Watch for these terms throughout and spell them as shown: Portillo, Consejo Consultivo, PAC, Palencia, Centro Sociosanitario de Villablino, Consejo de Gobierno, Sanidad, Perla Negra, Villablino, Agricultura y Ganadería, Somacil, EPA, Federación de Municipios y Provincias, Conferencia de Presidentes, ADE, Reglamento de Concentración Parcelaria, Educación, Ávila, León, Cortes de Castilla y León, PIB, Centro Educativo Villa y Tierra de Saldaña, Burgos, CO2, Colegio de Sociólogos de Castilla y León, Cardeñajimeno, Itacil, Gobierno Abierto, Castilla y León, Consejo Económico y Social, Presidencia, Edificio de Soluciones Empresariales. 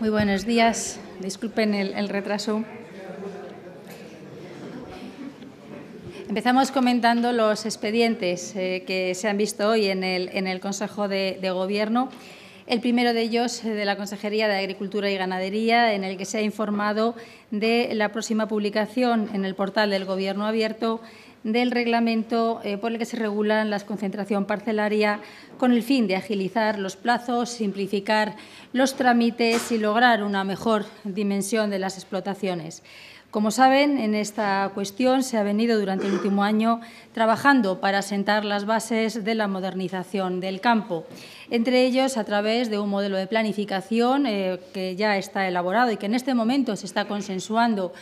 Muy buenos días. Disculpen el retraso. Empezamos comentando los expedientes que se han visto hoy en el Consejo de Gobierno. El primero de ellos de la Consejería de Agricultura y Ganadería, en el que se ha informado de la próxima publicación en el portal del Gobierno Abierto del reglamento por el que se regulan las concentración parcelaria con el fin de agilizar los plazos, simplificar los trámites y lograr una mejor dimensión de las explotaciones. Como saben, en esta cuestión se ha venido durante el último año trabajando para sentar las bases de la modernización del campo, entre ellos a través de un modelo de planificación que ya está elaborado y que en este momento se está consensuando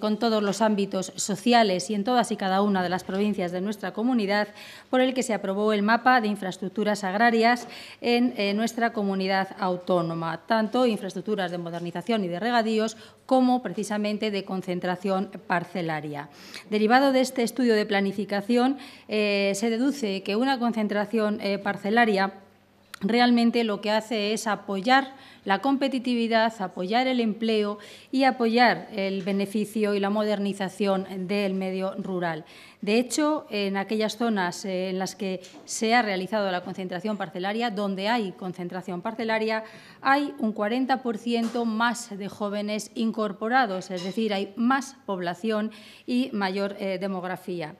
con todos los ámbitos sociales y en todas y cada una de las provincias de nuestra comunidad, por el que se aprobó el mapa de infraestructuras agrarias en nuestra comunidad autónoma, tanto infraestructuras de modernización y de regadíos como precisamente de concentración parcelaria. Derivado de este estudio de planificación, se deduce que una concentración parcelaria realmente lo que hace es apoyar la competitividad, apoyar el empleo y apoyar el beneficio y la modernización del medio rural. De hecho, en aquellas zonas en las que se ha realizado la concentración parcelaria, donde hay concentración parcelaria, hay un 40% más de jóvenes incorporados, es decir, hay más población y mayor demografía.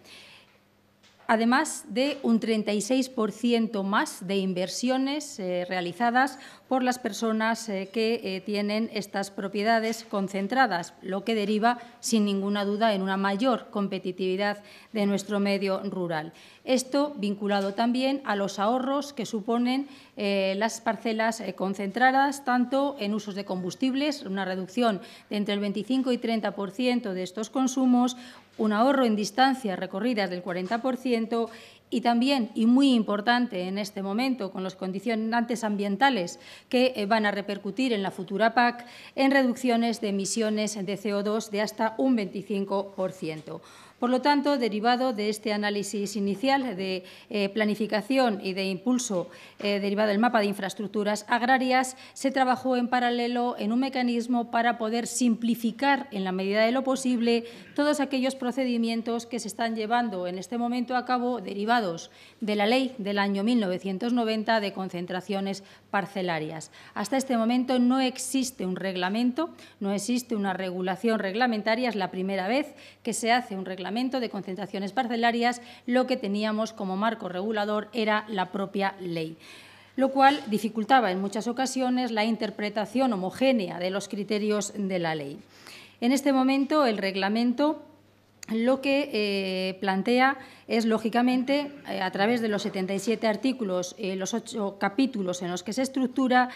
Además de un 36% más de inversiones realizadas por las personas que tienen estas propiedades concentradas, lo que deriva, sin ninguna duda, en una mayor competitividad de nuestro medio rural. Esto vinculado también a los ahorros que suponen las parcelas concentradas, tanto en usos de combustibles, una reducción de entre el 25 y 30% de estos consumos, un ahorro en distancias recorridas del 40% y también, y muy importante en este momento, con los condicionantes ambientales que van a repercutir en la futura PAC, en reducciones de emisiones de CO2 de hasta un 25%. Por lo tanto, derivado de este análisis inicial de planificación y de impulso derivado del mapa de infraestructuras agrarias, se trabajó en paralelo en un mecanismo para poder simplificar, en la medida de lo posible, todos aquellos procedimientos que se están llevando en este momento a cabo derivados de la Ley del año 1990 de concentraciones parcelarias. Hasta este momento no existe un reglamento, no existe una regulación reglamentaria, es la primera vez que se hace un reglamento de concentraciones parcelarias, lo que teníamos como marco regulador era la propia ley, lo cual dificultaba en muchas ocasiones la interpretación homogénea de los criterios de la ley. En este momento, el reglamento lo que plantea es, lógicamente, a través de los 77 artículos, los 8 capítulos en los que se estructura,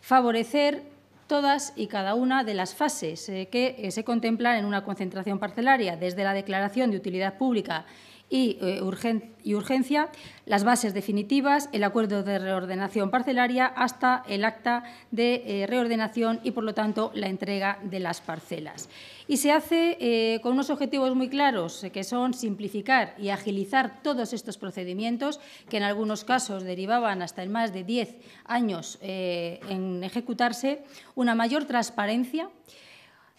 favorecer todas y cada una de las fases que se contemplan en una concentración parcelaria, desde la declaración de utilidad pública y urgencia, las bases definitivas, el acuerdo de reordenación parcelaria hasta el acta de reordenación y, por lo tanto, la entrega de las parcelas. Y se hace con unos objetivos muy claros, que son simplificar y agilizar todos estos procedimientos, que en algunos casos derivaban hasta en más de 10 años en ejecutarse, una mayor transparencia,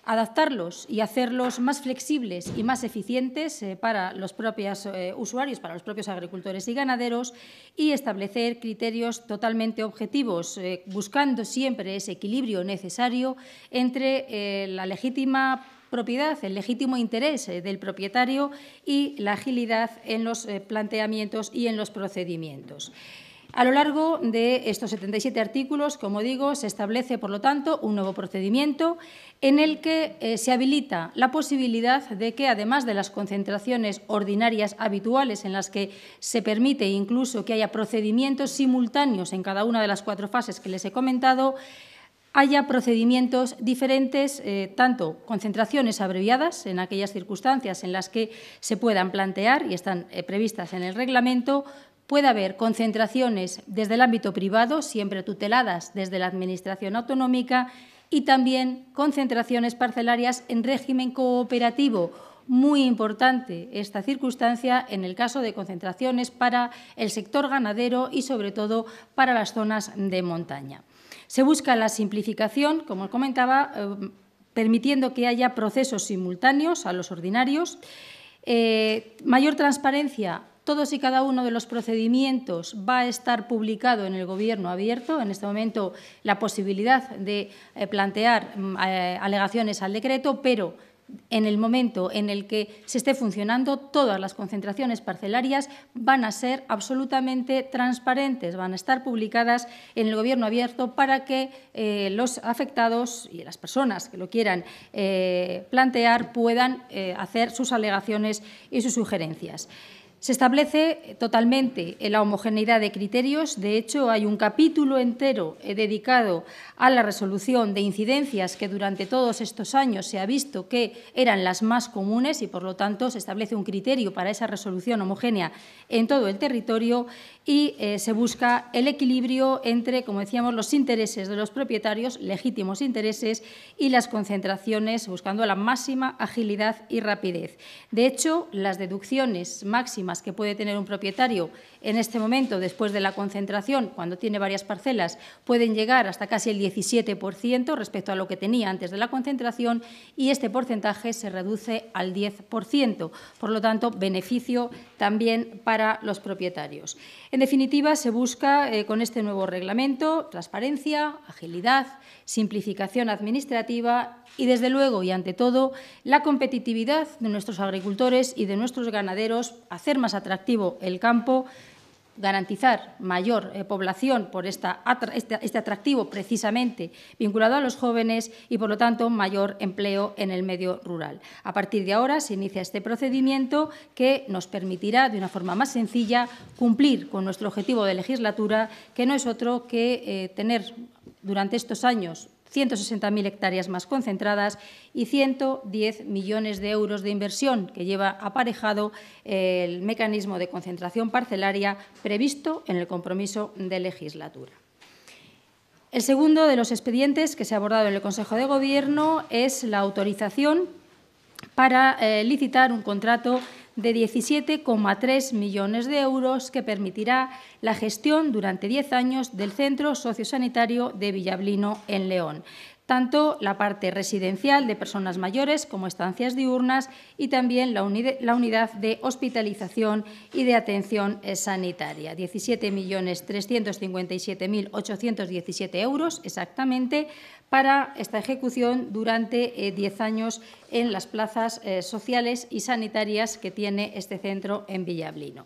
adaptarlos y hacerlos más flexibles y más eficientes para los propios usuarios, para los propios agricultores y ganaderos, y establecer criterios totalmente objetivos, buscando siempre ese equilibrio necesario entre la legítima propiedad, el legítimo interés del propietario y la agilidad en los planteamientos y en los procedimientos. A lo largo de estos 77 artículos, como digo, se establece, por lo tanto, un nuevo procedimiento en el que se habilita la posibilidad de que, además de las concentraciones ordinarias habituales en las que se permite incluso que haya procedimientos simultáneos en cada una de las 4 fases que les he comentado, haya procedimientos diferentes, tanto concentraciones abreviadas en aquellas circunstancias en las que se puedan plantear y están previstas en el reglamento. Puede haber concentraciones desde el ámbito privado, siempre tuteladas desde la Administración autonómica, y también concentraciones parcelarias en régimen cooperativo. Muy importante esta circunstancia en el caso de concentraciones para el sector ganadero y, sobre todo, para las zonas de montaña. Se busca la simplificación, como comentaba, permitiendo que haya procesos simultáneos a los ordinarios, mayor transparencia. Todos y cada uno de los procedimientos va a estar publicado en el Gobierno Abierto. En este momento, la posibilidad de plantear alegaciones al decreto, pero en el momento en el que se esté funcionando, todas las concentraciones parcelarias van a ser absolutamente transparentes, van a estar publicadas en el Gobierno Abierto para que los afectados y las personas que lo quieran plantear puedan hacer sus alegaciones y sus sugerencias. Se establece totalmente la homogeneidad de criterios. De hecho, hay un capítulo entero dedicado a la resolución de incidencias que durante todos estos años se ha visto que eran las más comunes y, por lo tanto, se establece un criterio para esa resolución homogénea en todo el territorio y se busca el equilibrio entre, como decíamos, los intereses de los propietarios, legítimos intereses, y las concentraciones, buscando la máxima agilidad y rapidez. De hecho, las deducciones máximas que puede tener un propietario en este momento, después de la concentración, cuando tiene varias parcelas, pueden llegar hasta casi el 17% respecto a lo que tenía antes de la concentración, y este porcentaje se reduce al 10%. Por lo tanto, beneficio también para los propietarios. En definitiva, se busca con este nuevo reglamento transparencia, agilidad, simplificación administrativa y, desde luego y ante todo, la competitividad de nuestros agricultores y de nuestros ganaderos, hacer más atractivo el campo, garantizar mayor población por este atractivo precisamente vinculado a los jóvenes y, por lo tanto, mayor empleo en el medio rural. A partir de ahora se inicia este procedimiento que nos permitirá, de una forma más sencilla, cumplir con nuestro objetivo de legislatura, que no es otro que tener durante estos años 160.000 hectáreas más concentradas y 110 millones de euros de inversión que lleva aparejado el mecanismo de concentración parcelaria previsto en el compromiso de legislatura. El segundo de los expedientes que se ha abordado en el Consejo de Gobierno es la autorización para licitar un contrato de 17,3 millones de euros que permitirá la gestión durante 10 años del Centro Sociosanitario de Villablino en León, tanto la parte residencial de personas mayores como estancias diurnas y también la unidad de hospitalización y de atención sanitaria. 17.357.817 euros exactamente para esta ejecución durante 10 años en las plazas sociales y sanitarias que tiene este centro en Villablino.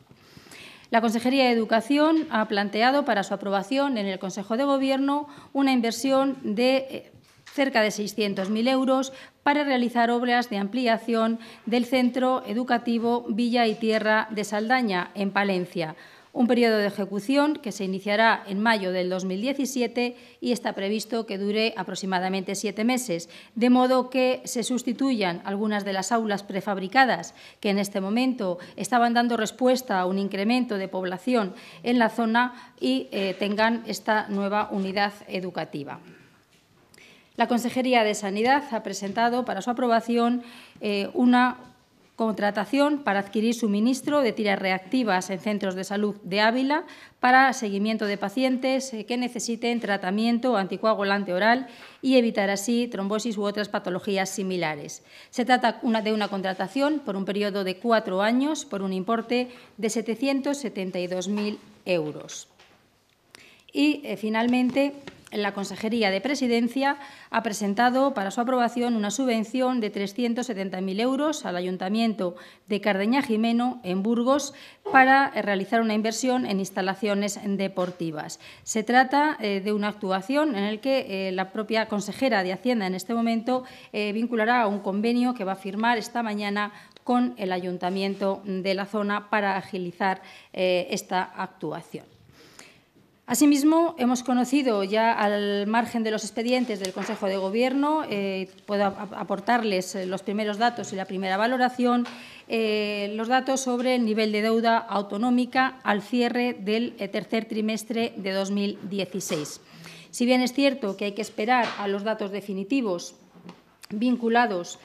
La Consejería de Educación ha planteado para su aprobación en el Consejo de Gobierno una inversión de cerca de 600.000 euros para realizar obras de ampliación del Centro Educativo Villa y Tierra de Saldaña, en Palencia. Un periodo de ejecución que se iniciará en mayo del 2017 y está previsto que dure aproximadamente 7 meses, de modo que se sustituyan algunas de las aulas prefabricadas que en este momento estaban dando respuesta a un incremento de población en la zona y tengan esta nueva unidad educativa. La Consejería de Sanidad ha presentado para su aprobación una contratación para adquirir suministro de tiras reactivas en centros de salud de Ávila para seguimiento de pacientes que necesiten tratamiento anticoagulante oral y evitar así trombosis u otras patologías similares. Se trata de una contratación por un periodo de 4 años por un importe de 772.000 euros. Y, finalmente, la Consejería de Presidencia ha presentado para su aprobación una subvención de 370.000 euros al Ayuntamiento de Cardeñajimeno, en Burgos, para realizar una inversión en instalaciones deportivas. Se trata de una actuación en la que la propia consejera de Hacienda en este momento vinculará a un convenio que va a firmar esta mañana con el Ayuntamiento de la zona para agilizar esta actuación. Asimismo, hemos conocido ya, al margen de los expedientes del Consejo de Gobierno, puedo aportarles los primeros datos y la primera valoración, los datos sobre el nivel de deuda autonómica al cierre del tercer trimestre de 2016. Si bien es cierto que hay que esperar a los datos definitivos vinculados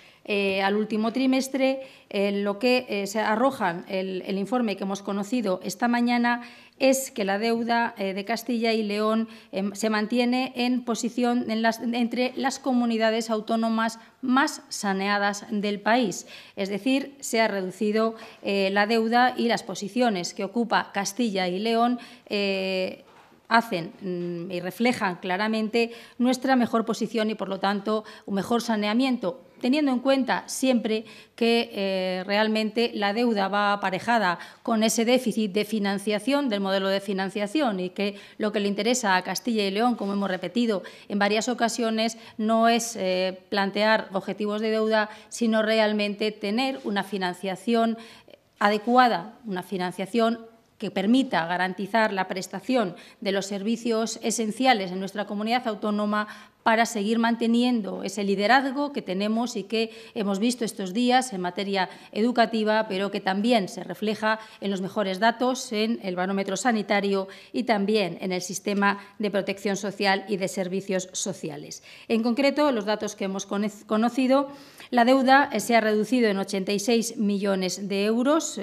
al último trimestre, lo que se arroja el informe que hemos conocido esta mañana es que la deuda de Castilla y León se mantiene en posición entre las comunidades autónomas más saneadas del país. Es decir, se ha reducido la deuda y las posiciones que ocupa Castilla y León hacen y reflejan claramente nuestra mejor posición y, por lo tanto, un mejor saneamiento, teniendo en cuenta siempre que realmente la deuda va aparejada con ese déficit de financiación del modelo de financiación y que lo que le interesa a Castilla y León, como hemos repetido en varias ocasiones, no es plantear objetivos de deuda, sino realmente tener una financiación adecuada, una financiación que permita garantizar la prestación de los servicios esenciales en nuestra comunidad autónoma para seguir manteniendo ese liderazgo que tenemos y que hemos visto estos días en materia educativa, pero que también se refleja en los mejores datos, en el barómetro sanitario y también en el sistema de protección social y de servicios sociales. En concreto, los datos que hemos conocido, la deuda se ha reducido en 86 millones de euros.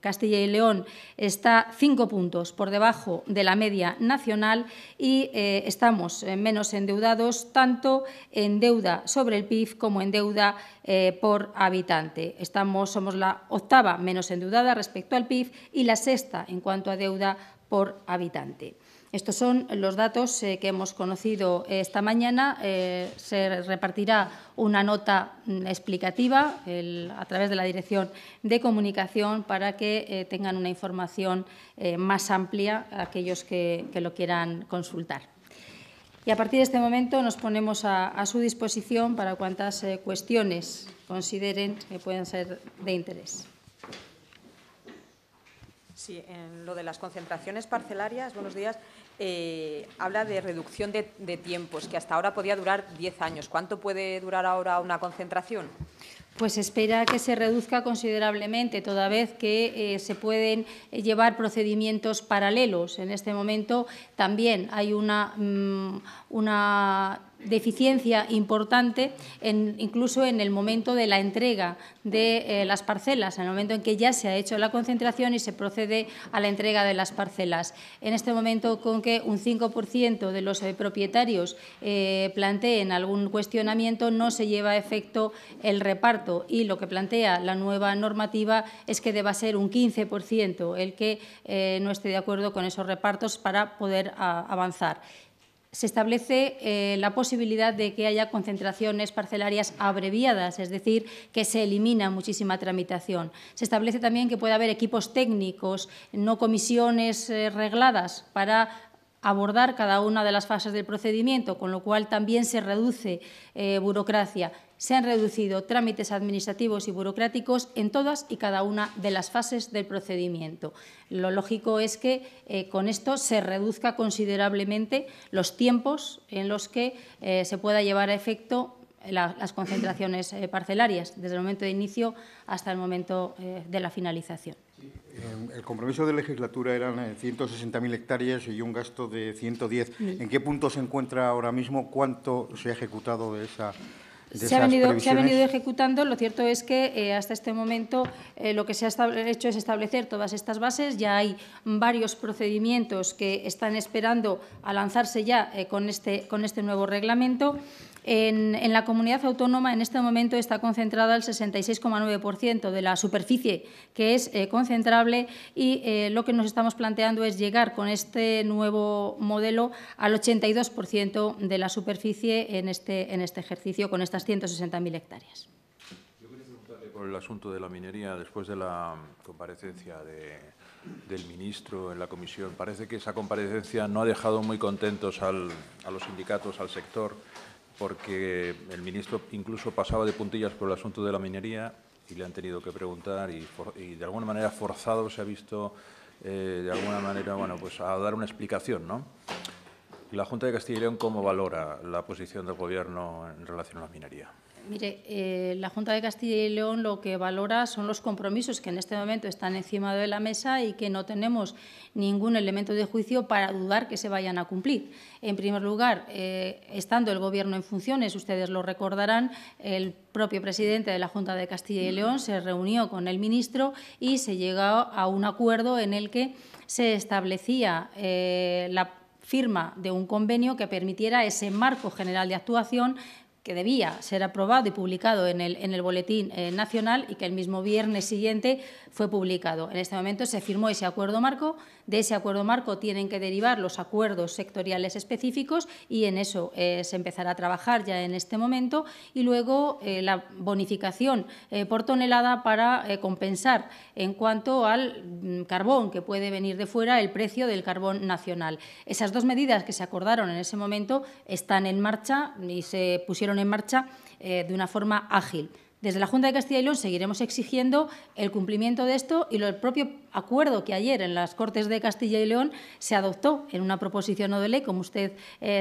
Castilla y León está 5 puntos por debajo de la media nacional y estamos menos endeudados tanto en deuda sobre el PIB como en deuda por habitante. Somos la 8ª menos endeudada respecto al PIB y la 6ª en cuanto a deuda por habitante. Estos son los datos que hemos conocido esta mañana. Se repartirá una nota explicativa a través de la Dirección de Comunicación para que tengan una información más amplia aquellos que lo quieran consultar. Y a partir de este momento nos ponemos a su disposición para cuantas cuestiones consideren que puedan ser de interés. Sí, en lo de las concentraciones parcelarias, buenos días, habla de reducción de tiempos, que hasta ahora podía durar 10 años. ¿Cuánto puede durar ahora una concentración? Pues espera que se reduzca considerablemente, toda vez que se pueden llevar procedimientos paralelos. En este momento también hay una deficiencia importante, incluso en el momento de la entrega de las parcelas, en el momento en que ya se ha hecho la concentración y se procede a la entrega de las parcelas. En este momento, con que un 5% de los propietarios planteen algún cuestionamiento, no se lleva a efecto el reparto y lo que plantea la nueva normativa es que deba ser un 15% el que no esté de acuerdo con esos repartos para poder avanzar. Se establece la posibilidad de que haya concentraciones parcelarias abreviadas, es decir, que se elimina muchísima tramitación. Se establece también que puede haber equipos técnicos, no comisiones regladas para abordar cada una de las fases del procedimiento, con lo cual también se reduce burocracia. Se han reducido trámites administrativos y burocráticos en todas y cada una de las fases del procedimiento. Lo lógico es que con esto se reduzca considerablemente los tiempos en los que se pueda llevar a efecto las concentraciones parcelarias, desde el momento de inicio hasta el momento de la finalización. El compromiso de legislatura eran 160.000 hectáreas y un gasto de 110. ¿En qué punto se encuentra ahora mismo? ¿Cuánto se ha ejecutado de esa? Se ha venido ejecutando. Lo cierto es que hasta este momento lo que se ha hecho es establecer todas estas bases. Ya hay varios procedimientos que están esperando a lanzarse ya con este nuevo reglamento. En la comunidad autónoma, en este momento, está concentrada el 66,9% de la superficie que es concentrable y lo que nos estamos planteando es llegar con este nuevo modelo al 82% de la superficie en este ejercicio, con estas 160.000 hectáreas. Yo quería preguntarle por el asunto de la minería, después de la comparecencia del ministro en la comisión. Parece que esa comparecencia no ha dejado muy contentos a los sindicatos, al sector, porque el ministro incluso pasaba de puntillas por el asunto de la minería y le han tenido que preguntar y de alguna manera forzado se ha visto, de alguna manera, bueno, pues a dar una explicación, ¿no? ¿La Junta de Castilla y León cómo valora la posición del Gobierno en relación a la minería? Mire, la Junta de Castilla y León lo que valora son los compromisos que en este momento están encima de la mesa y que no tenemos ningún elemento de juicio para dudar que se vayan a cumplir. En primer lugar, estando el Gobierno en funciones, ustedes lo recordarán, el propio presidente de la Junta de Castilla y León se reunió con el ministro y se llegó a un acuerdo en el que se establecía la firma de un convenio que permitiera ese marco general de actuación que debía ser aprobado y publicado en el Boletín Nacional y que el mismo viernes siguiente fue publicado. En este momento se firmó ese acuerdo marco, de ese acuerdo marco tienen que derivar los acuerdos sectoriales específicos y en eso se empezará a trabajar ya en este momento y luego la bonificación por tonelada para compensar en cuanto al carbón que puede venir de fuera el precio del carbón nacional. Esas dos medidas que se acordaron en ese momento están en marcha y se pusieron en marcha de una forma ágil. Desde la Junta de Castilla y León seguiremos exigiendo el cumplimiento de esto y el propio acuerdo que ayer en las Cortes de Castilla y León se adoptó en una proposición no de ley, como usted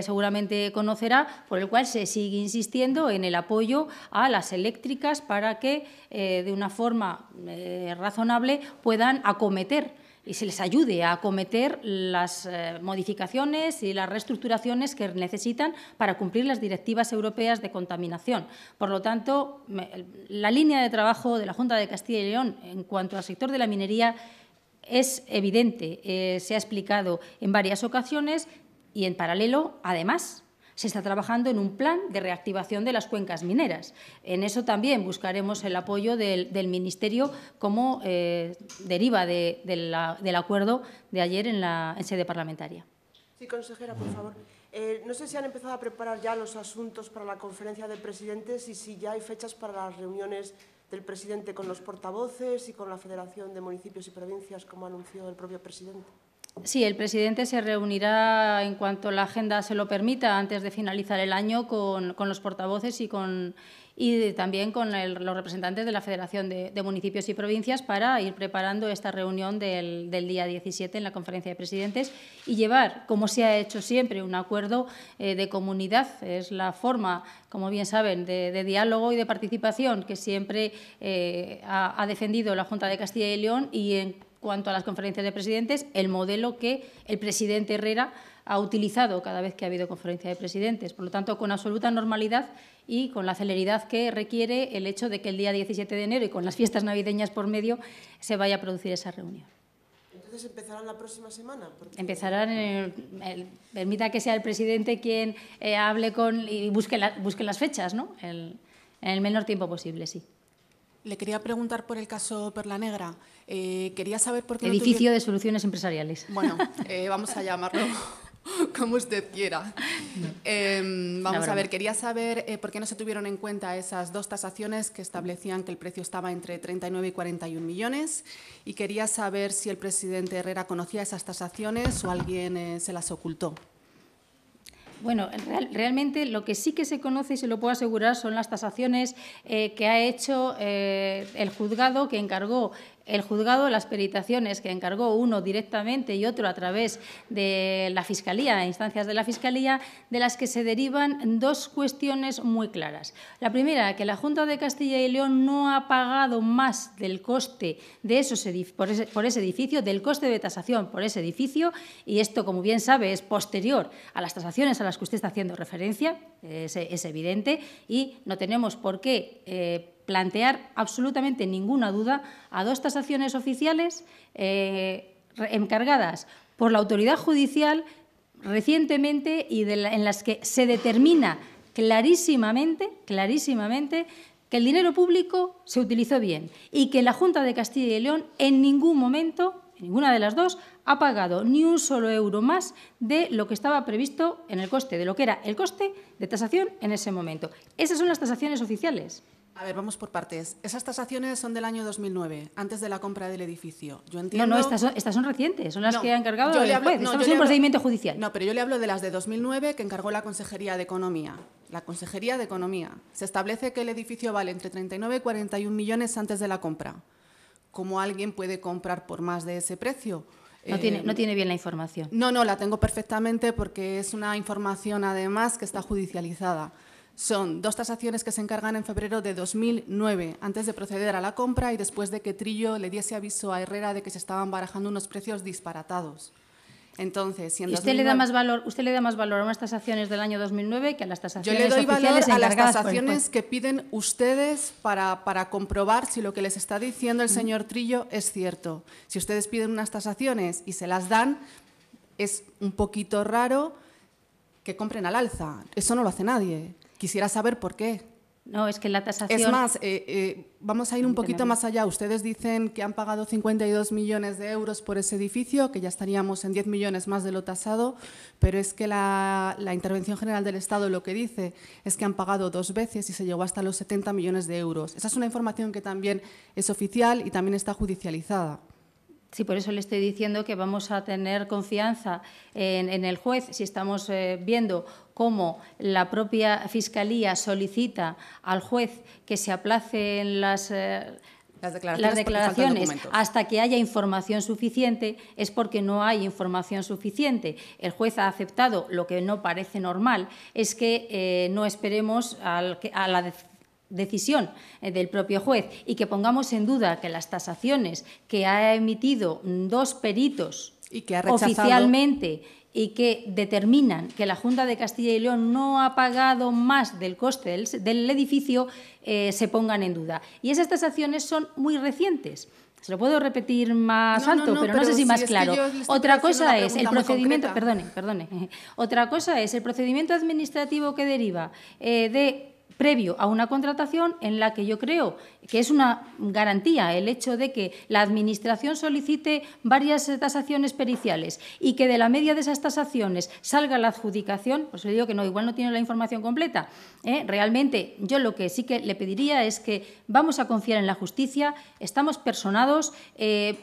seguramente conocerá, por el cual se sigue insistiendo en el apoyo a las eléctricas para que de una forma razonable puedan acometer y se les ayude a acometer las modificaciones y las reestructuraciones que necesitan para cumplir las directivas europeas de contaminación. Por lo tanto, la línea de trabajo de la Junta de Castilla y León en cuanto al sector de la minería es evidente, se ha explicado en varias ocasiones y en paralelo, además, se está trabajando en un plan de reactivación de las cuencas mineras. En eso también buscaremos el apoyo del Ministerio como deriva del acuerdo de ayer en sede parlamentaria. Sí, consejera, por favor. No sé si han empezado a preparar ya los asuntos para la Conferencia de Presidentes y si ya hay fechas para las reuniones del presidente con los portavoces y con la Federación de Municipios y Provincias, como anunció el propio presidente. Sí, el presidente se reunirá, en cuanto la agenda se lo permita, antes de finalizar el año con los portavoces y también con los representantes de la Federación de Municipios y Provincias para ir preparando esta reunión del día 17 en la Conferencia de Presidentes y llevar, como se ha hecho siempre, un acuerdo de comunidad. Es la forma, como bien saben, de diálogo y de participación que siempre ha defendido la Junta de Castilla y León y en cuanto a las conferencias de presidentes, el modelo que el presidente Herrera ha utilizado cada vez que ha habido conferencia de presidentes. Por lo tanto, con absoluta normalidad y con la celeridad que requiere el hecho de que el día 17 de enero y con las fiestas navideñas por medio se vaya a producir esa reunión. Entonces, ¿empezarán la próxima semana? Empezarán, permita que sea el presidente quien hable y busque las fechas, ¿no? En el menor tiempo posible, sí. Le quería preguntar por el caso Perla Negra. Quería saber por qué… Edificio de Soluciones Empresariales. Bueno, vamos a llamarlo como usted quiera. Vamos a ver, quería saber por qué no se tuvieron en cuenta esas dos tasaciones que establecían que el precio estaba entre 39 y 41 millones y quería saber si el presidente Herrera conocía esas tasaciones o alguien se las ocultó. Bueno, realmente lo que sí que se conoce, y se lo puedo asegurar, son las tasaciones que ha hecho el juzgado que encargó. El juzgado, las peritaciones que encargó uno directamente y otro a través de la Fiscalía, instancias de la Fiscalía, de las que se derivan dos cuestiones muy claras. La primera, que la Junta de Castilla y León no ha pagado más del coste de esos por ese edificio, del coste de tasación por ese edificio, y esto, como bien sabe, es posterior a las tasaciones a las que usted está haciendo referencia, es evidente, y no tenemos por qué plantear absolutamente ninguna duda a dos tasaciones oficiales encargadas por la autoridad judicial recientemente y en las que se determina clarísimamente que el dinero público se utilizó bien y que la Junta de Castilla y León en ningún momento, en ninguna de las dos, ha pagado ni un solo euro más de lo que estaba previsto en el coste, de lo que era el coste de tasación en ese momento. Esas son las tasaciones oficiales. A ver, vamos por partes. Esas tasaciones son del año 2009, antes de la compra del edificio. Yo entiendo… No, estas son recientes, son las que ha encargado el juez. Estamos en un procedimiento judicial. No, pero yo le hablo de las de 2009 que encargó la Consejería de Economía. La Consejería de Economía. Se establece que el edificio vale entre 39 y 41 millones antes de la compra. ¿Cómo alguien puede comprar por más de ese precio? No tiene bien la información. No, la tengo perfectamente porque es una información además que está judicializada. Son dos tasaciones que se encargan en febrero de 2009, antes de proceder a la compra y después de que Trillo le diese aviso a Herrera de que se estaban barajando unos precios disparatados. Entonces, si en 2009, ¿Usted le da más valor a unas tasaciones del año 2009 que a las tasaciones oficiales? Yo le doy valor a las tasaciones que piden ustedes para comprobar si lo que les está diciendo el señor Trillo es cierto. Si ustedes piden unas tasaciones y se las dan, es un poquito raro que compren al alza. Eso no lo hace nadie. Quisiera saber por qué. No, es que la tasación… Es más, vamos a ir un poquito más allá. Ustedes dicen que han pagado 52 millones de euros por ese edificio, que ya estaríamos en 10 millones más de lo tasado, pero es que la Intervención General del Estado lo que dice es que han pagado 2 veces y se llegó hasta los 70 millones de euros. Esa es una información que también es oficial y también está judicializada. Sí, por eso le estoy diciendo que vamos a tener confianza en el juez si estamos viendo cómo la propia Fiscalía solicita al juez que se aplacen las declaraciones hasta que haya información suficiente, es porque no hay información suficiente. El juez ha aceptado lo que no parece normal, es que no esperemos a la decisión del propio juez y que pongamos en duda que las tasaciones que ha emitido 2 peritos y que ha rechazado oficialmente y que determinan que la Junta de Castilla y León no ha pagado más del coste del edificio, se pongan en duda. Y esas tasaciones son muy recientes. Se lo puedo repetir más alto, pero no sé si más claro. Otra cosa es el procedimiento, otra cosa es el procedimiento administrativo que deriva previo a una contratación, en la que yo creo que es una garantía el hecho de que la Administración solicite varias tasaciones periciales y que de la media de esas tasaciones salga la adjudicación. Pues le digo que no, igual no tiene la información completa. Realmente, yo lo que sí que le pediría es que vamos a confiar en la justicia, estamos personados, el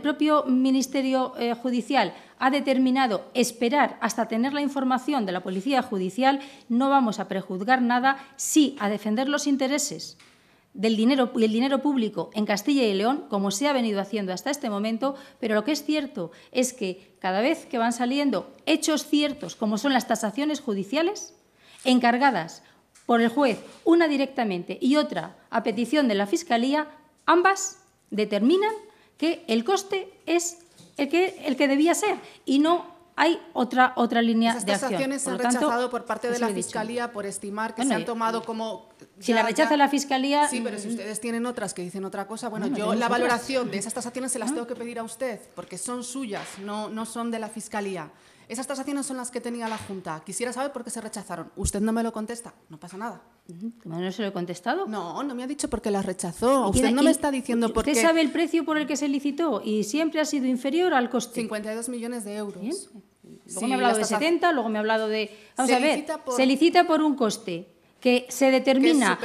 propio Ministerio Judicial ha determinado esperar hasta tener la información de la Policía Judicial. No vamos a prejuzgar nada, sí a defender los intereses del dinero y el dinero público en Castilla y León, como se ha venido haciendo hasta este momento, pero lo que es cierto es que cada vez que van saliendo hechos ciertos, como son las tasaciones judiciales, encargadas por el juez, una directamente y otra a petición de la Fiscalía, ambas determinan que el coste es el que debía ser y no hay otra línea de acción. Las tasaciones se han rechazado por parte de la Fiscalía por estimar que se han tomado como… Si la rechaza la Fiscalía… Sí, pero si ustedes tienen otras que dicen otra cosa, bueno, yo la valoración de esas tasaciones se las tengo que pedir a usted porque son suyas, no son de la Fiscalía. Esas tasaciones son las que tenía la Junta. Quisiera saber por qué se rechazaron. Usted no me lo contesta. No pasa nada. ¿No se lo he contestado? No me ha dicho por qué las rechazó. Usted no me está diciendo por qué. Usted sabe el precio por el que se licitó y siempre ha sido inferior al coste. 52 millones de euros. Bien. Luego me ha hablado de 70, luego me ha hablado de… Vamos a ver, se licita por un coste que se determina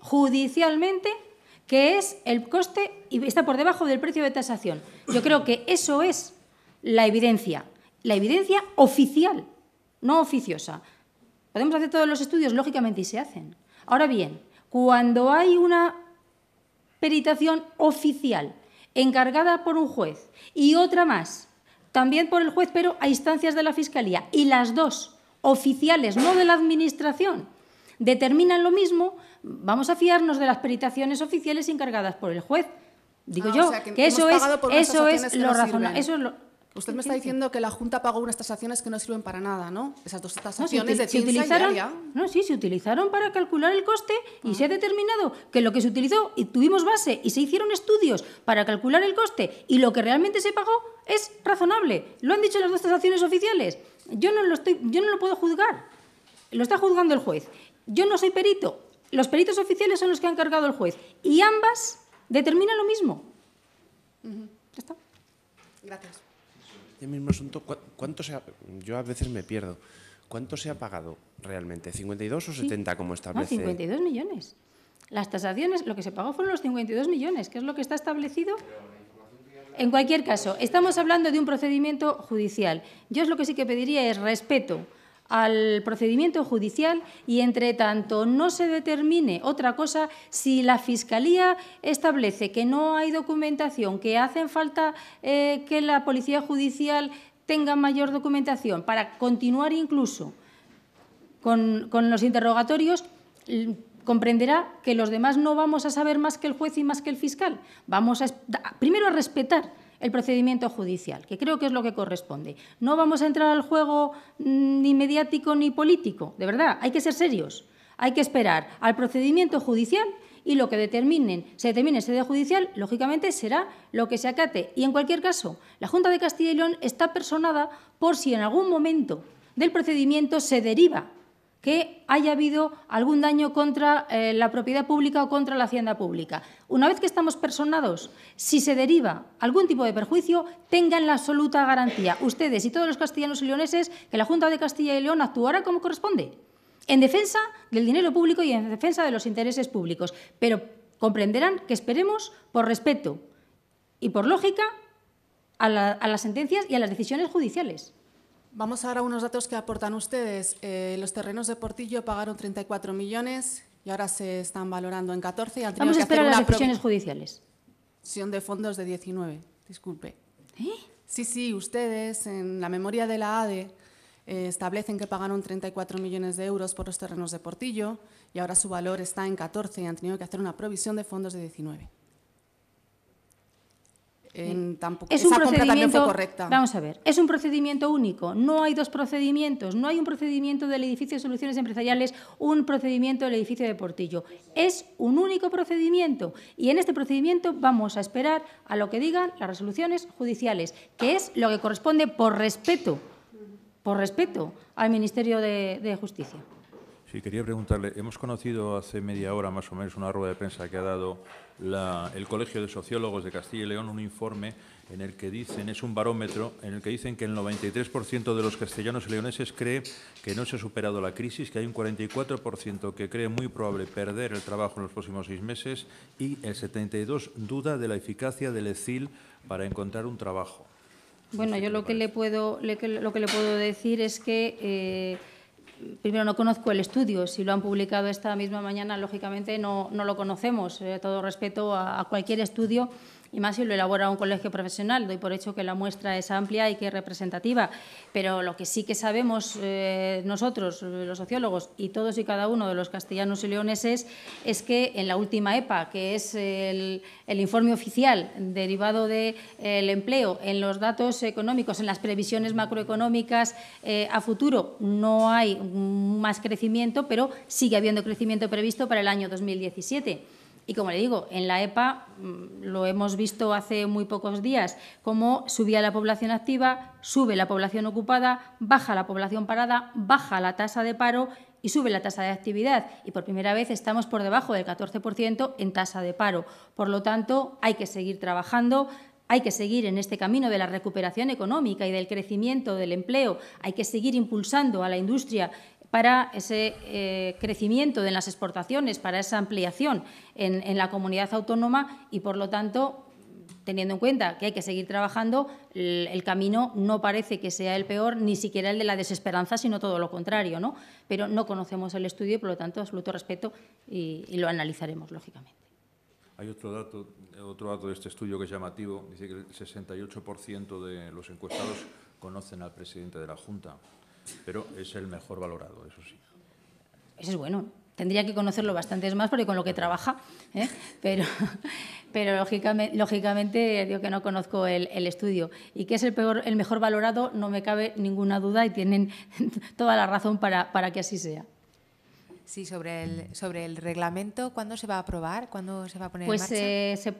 judicialmente que es el coste y está por debajo del precio de tasación. Yo creo que eso es… La evidencia oficial, no oficiosa. Podemos hacer todos los estudios, lógicamente, y se hacen. Ahora bien, cuando hay una peritación oficial encargada por un juez y otra más, también por el juez, pero a instancias de la Fiscalía, y las dos oficiales, no de la Administración, determinan lo mismo, vamos a fiarnos de las peritaciones oficiales encargadas por el juez. Digo yo, o sea, que eso es lo razonable. Usted me está diciendo que la Junta pagó unas tasaciones que no sirven para nada, ¿no? Esas 2 tasaciones de tinza y diaria. No, sí, se utilizaron para calcular el coste y se ha determinado que lo que se utilizó, y tuvimos base y se hicieron estudios para calcular el coste y lo que realmente se pagó es razonable. Lo han dicho las 2 tasaciones oficiales. Yo no lo puedo juzgar. Lo está juzgando el juez. Yo no soy perito. Los peritos oficiales son los que ha encargado el juez. Y ambas determinan lo mismo. Ya está. Gracias. El mismo asunto, ¿cuánto se ha, yo a veces me pierdo, ¿cuánto se ha pagado realmente? ¿52 o 70 como establece? No, 52 millones. Las tasaciones, lo que se pagó fueron los 52 millones, que es lo que está establecido. En cualquier caso, estamos hablando de un procedimiento judicial. Yo lo que sí que pediría es respeto al procedimiento judicial y, entre tanto, no se determine otra cosa, si la Fiscalía establece que no hay documentación, que hacen falta que la Policía Judicial tenga mayor documentación para continuar incluso con los interrogatorios, comprenderá que los demás no vamos a saber más que el juez y más que el fiscal. Vamos primero a respetar el procedimiento judicial, que creo que es lo que corresponde. No vamos a entrar al juego ni mediático ni político, de verdad, hay que ser serios. Hay que esperar al procedimiento judicial y lo que se determine en sede judicial, lógicamente, será lo que se acate. Y, en cualquier caso, la Junta de Castilla y León está personada por si en algún momento del procedimiento se deriva que haya habido algún daño contra la propiedad pública o contra la hacienda pública. Una vez que estamos personados, si se deriva algún tipo de perjuicio, tengan la absoluta garantía, ustedes y todos los castellanos y leoneses, que la Junta de Castilla y León actuará como corresponde, en defensa del dinero público y en defensa de los intereses públicos. Pero comprenderán que esperemos, por respeto y por lógica, a las sentencias y a las decisiones judiciales. Vamos ahora a unos datos que aportan ustedes. Los terrenos de Portillo pagaron 34 millones y ahora se están valorando en 14. Y han tenido que hacer una decisiones judiciales. Son de fondos de 19, disculpe. Sí, sí, ustedes en la memoria de la ADE establecen que pagaron 34 millones de euros por los terrenos de Portillo y ahora su valor está en 14 y han tenido que hacer una provisión de fondos de 19. Es un procedimiento, vamos a ver, es un procedimiento único, no hay dos procedimientos, no hay un procedimiento del edificio de soluciones empresariales, un procedimiento del edificio de Portillo, es un único procedimiento y en este procedimiento vamos a esperar a lo que digan las resoluciones judiciales, que es lo que corresponde por respeto al Ministerio de Justicia. Sí, quería preguntarle, hemos conocido hace media hora más o menos una rueda de prensa que ha dado el Colegio de Sociólogos de Castilla y León, un informe en el que dicen, es un barómetro, en el que dicen que el 93% de los castellanos y leoneses cree que no se ha superado la crisis, que hay un 44% que cree muy probable perder el trabajo en los próximos 6 meses y el 72% duda de la eficacia del ECIL para encontrar un trabajo. Bueno, yo lo que le puedo decir es que… primero, no conozco el estudio. Si lo han publicado esta misma mañana, lógicamente no lo conocemos. Todo respeto a cualquier estudio, y más si lo elabora un colegio profesional. Doy por hecho que la muestra es amplia y que es representativa. Pero lo que sí que sabemos nosotros, los sociólogos, y todos y cada uno de los castellanos y leoneses, es que en la última EPA, que es el informe oficial derivado del empleo, en los datos económicos, en las previsiones macroeconómicas a futuro, no hay más crecimiento, pero sigue habiendo crecimiento previsto para el año 2017. Y, como le digo, en la EPA lo hemos visto hace muy pocos días, cómo subía la población activa, sube la población ocupada, baja la población parada, baja la tasa de paro y sube la tasa de actividad. Y por primera vez estamos por debajo del 14% en tasa de paro. Por lo tanto, hay que seguir trabajando. Hay que seguir en este camino de la recuperación económica y del crecimiento del empleo. Hay que seguir impulsando a la industria para ese crecimiento de las exportaciones, para esa ampliación en la comunidad autónoma y, por lo tanto, teniendo en cuenta que hay que seguir trabajando, el camino no parece que sea el peor, ni siquiera el de la desesperanza, sino todo lo contrario, ¿no? Pero no conocemos el estudio y, por lo tanto, absoluto respeto y lo analizaremos, lógicamente. Hay otro dato de este estudio que es llamativo. Dice que el 68% de los encuestados conocen al presidente de la Junta, pero es el mejor valorado, eso sí. Eso es bueno. Tendría que conocerlo bastantes más porque con lo que trabaja, ¿eh? Pero lógicamente digo que no conozco el estudio. Y que es el mejor valorado, no me cabe ninguna duda y tienen toda la razón para que así sea. Sí, sobre el reglamento, ¿cuándo se va a aprobar? ¿Cuándo se va a poner en marcha? Pues se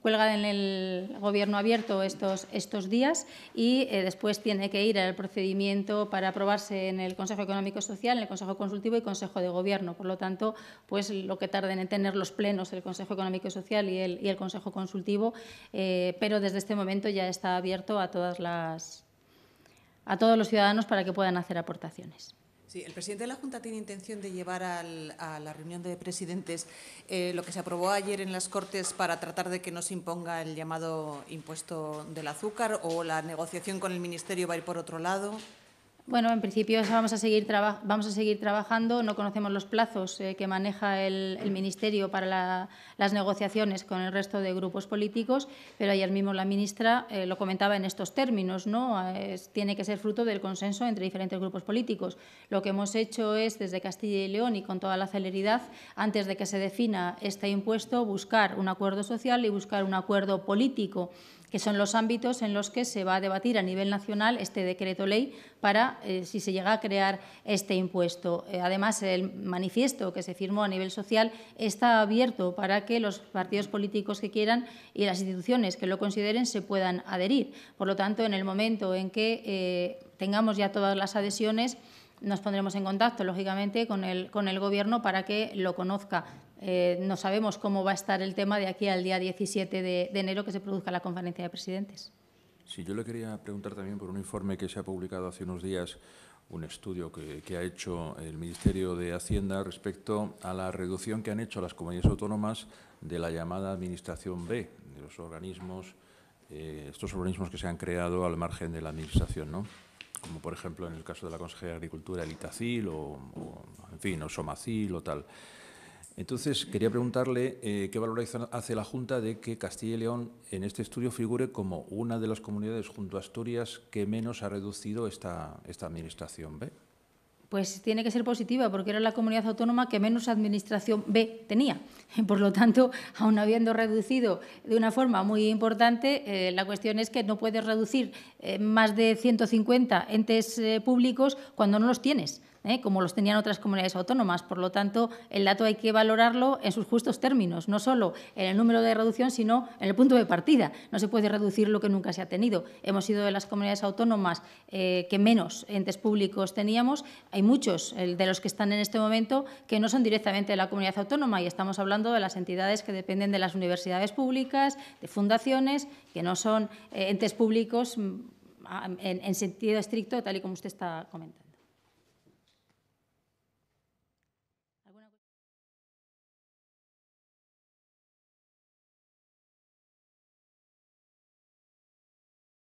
cuelga en el Gobierno Abierto estos días y después tiene que ir al procedimiento para aprobarse en el Consejo Económico y Social, en el Consejo Consultivo y Consejo de Gobierno. Por lo tanto, pues lo que tarden en tener los plenos, el Consejo Económico y Social y el Consejo Consultivo, pero desde este momento ya está abierto a todos los ciudadanos para que puedan hacer aportaciones. Sí, el presidente de la Junta tiene intención de llevar a la reunión de presidentes lo que se aprobó ayer en las Cortes para tratar de que no se imponga el llamado impuesto del azúcar, o la negociación con el Ministerio va a ir por otro lado. Bueno, en principio eso vamos a seguir trabajando. No conocemos los plazos que maneja el Ministerio para las negociaciones con el resto de grupos políticos, pero ayer mismo la ministra lo comentaba en estos términos, ¿no? Tiene que ser fruto del consenso entre diferentes grupos políticos. Lo que hemos hecho es, desde Castilla y León y con toda la celeridad, antes de que se defina este impuesto, buscar un acuerdo social y buscar un acuerdo político, que son los ámbitos en los que se va a debatir a nivel nacional este decreto ley para si se llega a crear este impuesto. Además, el manifiesto que se firmó a nivel social está abierto para que los partidos políticos que quieran y las instituciones que lo consideren se puedan adherir. Por lo tanto, en el momento en que tengamos ya todas las adhesiones, nos pondremos en contacto, lógicamente, con el Gobierno para que lo conozca. No sabemos cómo va a estar el tema de aquí al día 17 de enero, que se produzca la Conferencia de Presidentes. Sí, yo le quería preguntar también por un informe que se ha publicado hace unos días, un estudio que ha hecho el Ministerio de Hacienda respecto a la reducción que han hecho las comunidades autónomas de la llamada Administración B, de los organismos, estos organismos que se han creado al margen de la Administración, ¿no? Como por ejemplo en el caso de la Consejería de Agricultura, el Itacil o en fin, o Somacil o tal. Entonces, quería preguntarle qué valoración hace la Junta de que Castilla y León en este estudio figure como una de las comunidades junto a Asturias que menos ha reducido esta Administración B. Pues tiene que ser positiva, porque era la comunidad autónoma que menos Administración B tenía. Por lo tanto, aun habiendo reducido de una forma muy importante, la cuestión es que no puedes reducir más de 150 entes públicos cuando no los tienes, como los tenían otras comunidades autónomas. Por lo tanto, el dato hay que valorarlo en sus justos términos, no solo en el número de reducción, sino en el punto de partida. No se puede reducir lo que nunca se ha tenido. Hemos sido de las comunidades autónomas que menos entes públicos teníamos. Hay muchos de los que están en este momento que no son directamente de la comunidad autónoma, y estamos hablando de las entidades que dependen de las universidades públicas, de fundaciones, que no son entes públicos en sentido estricto, tal y como usted está comentando.